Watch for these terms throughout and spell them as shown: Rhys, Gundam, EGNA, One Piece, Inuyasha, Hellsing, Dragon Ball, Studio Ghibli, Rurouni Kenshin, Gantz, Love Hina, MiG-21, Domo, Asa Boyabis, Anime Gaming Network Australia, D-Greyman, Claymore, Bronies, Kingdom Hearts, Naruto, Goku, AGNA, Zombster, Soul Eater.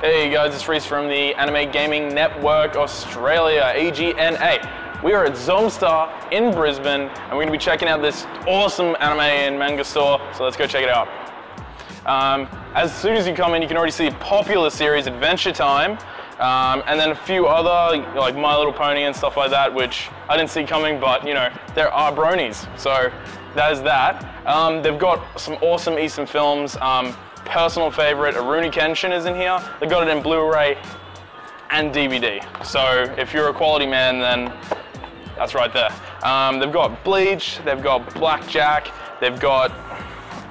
Hey guys, it's Rhys from the Anime Gaming Network Australia, EGNA. We are at Zombster in Brisbane, and we're going to be checking out this awesome anime and manga store, so let's go check it out. As soon as you come in, you can already see a popular series, Adventure Time, and then a few other, like My Little Pony and stuff like that, which I didn't see coming, but you know, there are bronies, so there's that. They've got some awesome Eastern films. Personal favorite, Rurouni Kenshin is in here. They got it in Blu-ray and DVD. So if you're a quality man, then that's right there. They've got Bleach, they've got Blackjack, they've got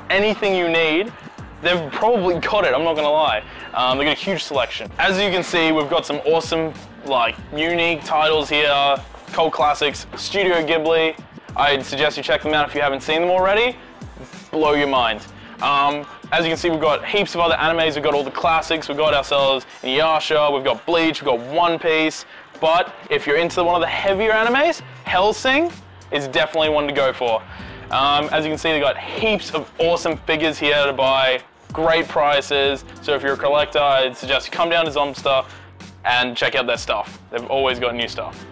anything you need. They've probably got it, I'm not gonna lie. They've got a huge selection. As you can see, we've got some awesome, like, unique titles here, cult classics, Studio Ghibli. I'd suggest you check them out if you haven't seen them already. Blow your mind. As you can see, we've got heaps of other animes, we've got all the classics, we've got ourselves Inuyasha, we've got Bleach, we've got One Piece, but if you're into one of the heavier animes, Hellsing is definitely one to go for. As you can see, they've got heaps of awesome figures here to buy, great prices, so if you're a collector, I'd suggest you come down to Zombster and check out their stuff. They've always got new stuff.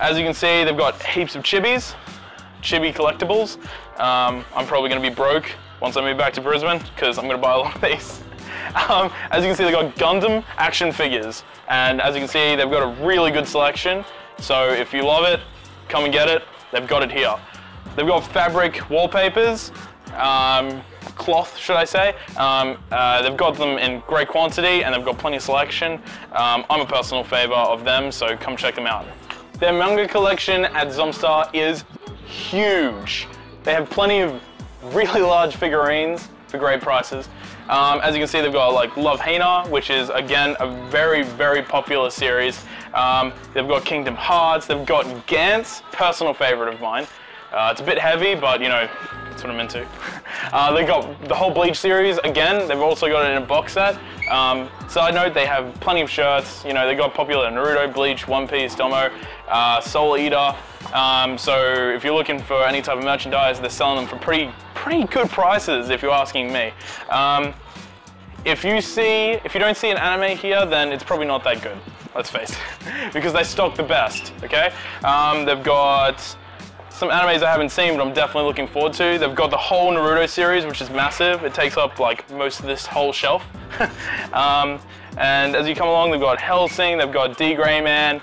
As you can see, they've got heaps of chibis. Chibi collectibles. I'm probably going to be broke once I move back to Brisbane because I'm going to buy a lot of these. As you can see, they've got Gundam action figures, and as you can see, they've got a really good selection, so if you love it, come and get it. They've got it here. They've got fabric wallpapers, cloth should I say. They've got them in great quantity and they've got plenty of selection. I'm a personal favour of them, so come check them out. Their manga collection at Zombster is huge. They have plenty of really large figurines for great prices. As you can see, they've got like Love Hina, which is again a very, very popular series. They've got Kingdom Hearts, they've got Gantz, personal favorite of mine. It's a bit heavy, but you know, that's what I'm into. They've got the whole Bleach series again. They've also got it in a box set. Side note, they have plenty of shirts. You know, they got popular Naruto, Bleach, One Piece, Domo, Soul Eater. So if you're looking for any type of merchandise, they're selling them for pretty good prices if you're asking me. If you don't see an anime here, then it's probably not that good, let's face it, because they stock the best, okay? They've got some animes I haven't seen, but I'm definitely looking forward to. They've got the whole Naruto series, which is massive. It takes up like most of this whole shelf. And as you come along, they've got Hellsing, they've got D-Greyman,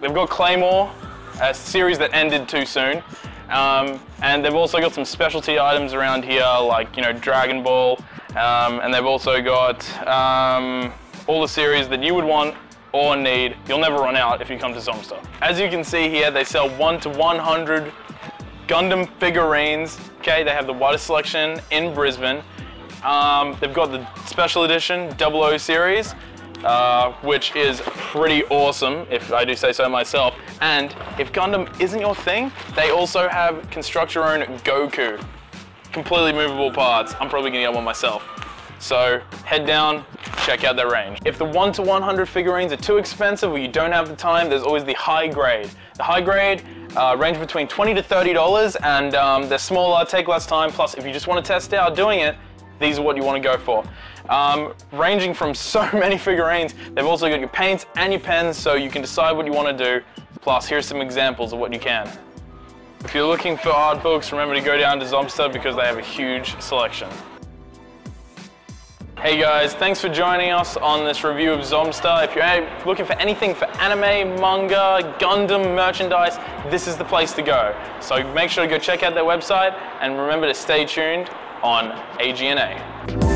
they've got Claymore, a series that ended too soon. And they've also got some specialty items around here, like, you know, Dragon Ball. And they've also got all the series that you would want or need. You'll never run out if you come to Zombster. As you can see here, they sell 1 to 100 Gundam figurines. Okay, they have the widest selection in Brisbane. They've got the special edition 00 series, which is pretty awesome, if I do say so myself. And if Gundam isn't your thing, they also have construct your own Goku. Completely movable parts. I'm probably gonna get one myself. So head down, check out their range. If the 1 to 100 figurines are too expensive or you don't have the time, there's always the high grade. The high grade range between $20 to $30 and they're smaller, take less time, plus if you just want to test out doing it, these are what you want to go for. Ranging from so many figurines, they've also got your paints and your pens, so you can decide what you want to do, plus here's some examples of what you can. If you're looking for art books, remember to go down to Zombster because they have a huge selection. Hey guys, thanks for joining us on this review of Zombster. If you're looking for anything for anime, manga, Gundam merchandise, this is the place to go. So make sure to go check out their website and remember to stay tuned on AGNA.